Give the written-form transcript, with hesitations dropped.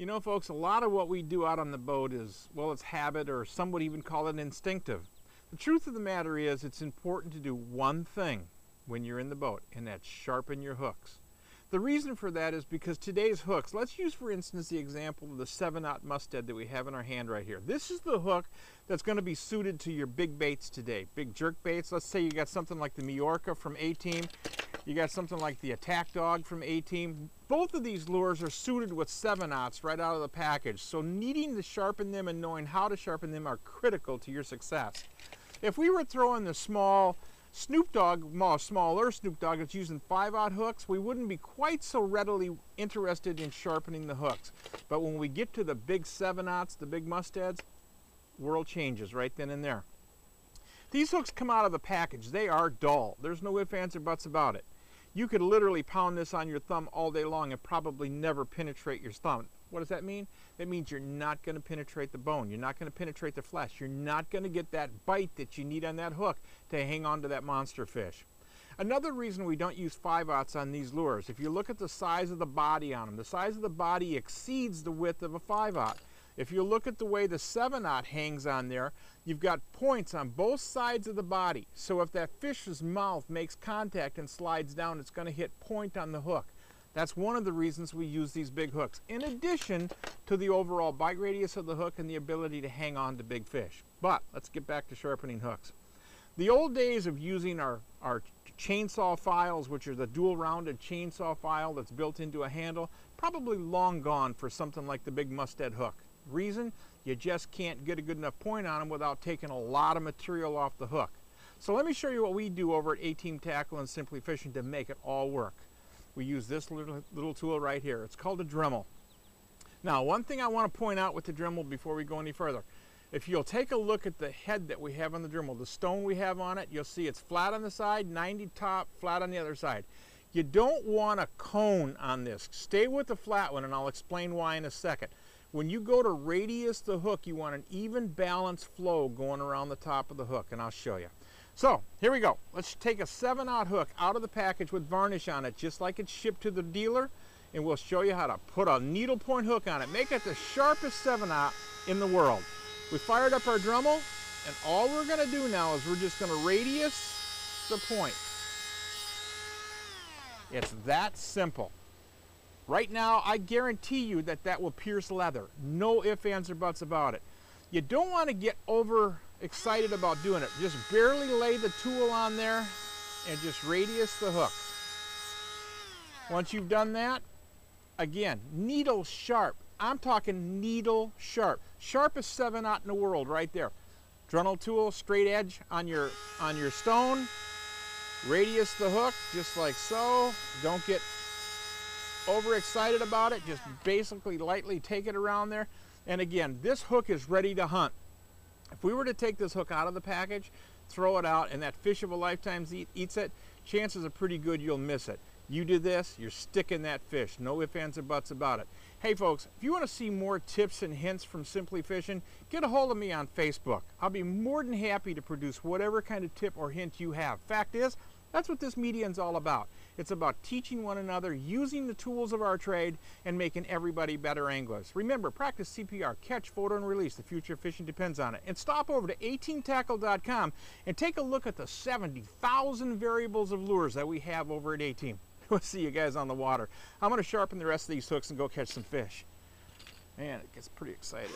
You know, folks, a lot of what we do out on the boat is, well, it's habit, or some would even call it instinctive. The truth of the matter is, it's important to do one thing when you're in the boat, and that's sharpen your hooks. The reason for that is because today's hooks, let's use for instance the example of the 7-aught Mustad that we have in our hand right here. This is the hook that's going to be suited to your big baits today, big jerk baits. Let's say you got something like the Majorca from A-Team, you got something like the Attack Dog from A-Team. Both of these lures are suited with 7-aughts right out of the package, so needing to sharpen them and knowing how to sharpen them are critical to your success. If we were throwing the small Snoop Dogg, smaller Snoop Dogg that's using 5-aught hooks, we wouldn't be quite so readily interested in sharpening the hooks. But when we get to the big 7-aughts, the big Mustads, world changes right then and there. These hooks come out of the package. They are dull. There's no ifs, ands, or buts about it. You could literally pound this on your thumb all day long and probably never penetrate your thumb. What does that mean? That means you're not going to penetrate the bone. You're not going to penetrate the flesh. You're not going to get that bite that you need on that hook to hang on to that monster fish. Another reason we don't use 5-aughts on these lures, if you look at the size of the body on them, the size of the body exceeds the width of a 5-aught. If you look at the way the 7-aught hangs on there, you've got points on both sides of the body. So if that fish's mouth makes contact and slides down, it's going to hit point on the hook. That's one of the reasons we use these big hooks, in addition to the overall bite radius of the hook and the ability to hang on to big fish. But let's get back to sharpening hooks. The old days of using our chainsaw files, which are the dual-rounded chainsaw file that's built into a handle, probably long gone for something like the big Mustad hook. Reason? You just can't get a good enough point on them without taking a lot of material off the hook. So let me show you what we do over at A-Team Tackle and Simply Fishing to make it all work. We use this little tool right here. It's called a Dremel. Now, one thing I want to point out with the Dremel before we go any further. If you'll take a look at the head that we have on the Dremel, the stone we have on it, you'll see it's flat on the side, 90 top, flat on the other side. You don't want a cone on this. Stay with the flat one, and I'll explain why in a second. When you go to radius the hook, you want an even balanced flow going around the top of the hook, and I'll show you. So, here we go. Let's take a 7-aught hook out of the package with varnish on it, just like it's shipped to the dealer, and we'll show you how to put a needle point hook on it. Make it the sharpest 7-aught in the world. We fired up our Dremel, and all we're going to do now is we're just going to radius the point. It's that simple. Right now, I guarantee you that that will pierce leather. No ifs, ands, or buts about it. You don't want to get overexcited about doing it. Just barely lay the tool on there and just radius the hook. Once you've done that, again, needle sharp. I'm talking needle sharp. Sharpest 7-aught in the world right there. Dremel tool, straight edge on your stone. Radius the hook just like so. Don't get overexcited about it. Just basically lightly take it around there. And again, this hook is ready to hunt. If we were to take this hook out of the package, throw it out, and that fish of a lifetime eats it, chances are pretty good you'll miss it. You do this, you're sticking that fish. No ifs, ands, or buts about it. Hey folks, if you want to see more tips and hints from Simply Fishing, get a hold of me on Facebook. I'll be more than happy to produce whatever kind of tip or hint you have. Fact is, that's what this medium is all about. It's about teaching one another, using the tools of our trade, and making everybody better anglers. Remember, practice CPR, catch, photo, and release. The future of fishing depends on it. And stop over to 18tackle.com and take a look at the 70,000 variables of lures that we have over at A-Team. We'll see you guys on the water. I'm going to sharpen the rest of these hooks and go catch some fish. Man, it gets pretty exciting.